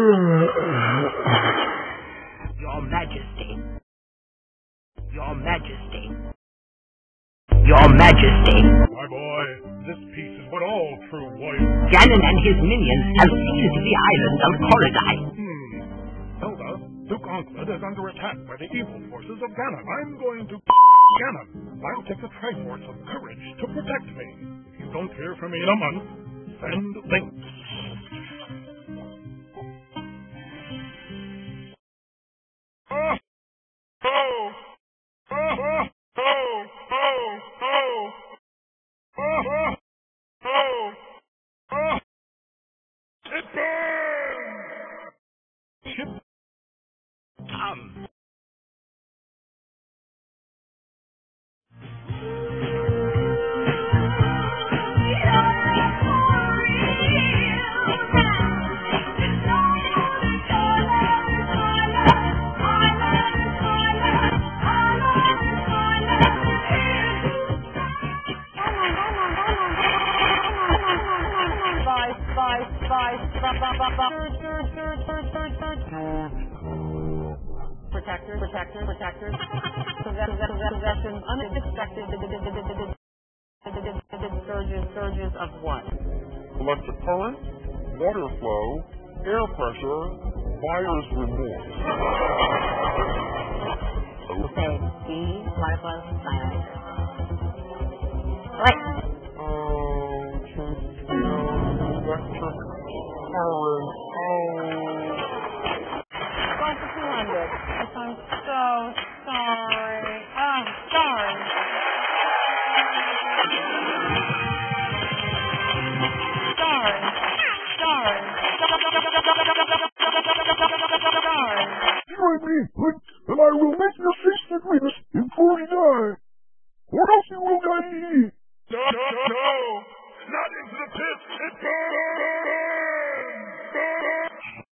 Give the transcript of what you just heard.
Your Majesty. Your Majesty. Your Majesty. My boy, this piece is what all true warriors... Ganon and his minions have seized the island of Koridai. Zelda, Duke Anklet is under attack by the evil forces of Ganon. I'm going to... Ganon, I'll take the Triforce of Courage to protect me. If you don't hear from me in a month, send links. Protector, possession, unexpected surges of what? Electric current, water flow, air pressure, buyer's remorse. Okay, D, water flow, silence. Right. Electric current, I'm so sorry. Oh, sorry. You and me, Flint, and I will make your feast and witness in Koridai. What else you will not eat? No! Not into the pit! It burns!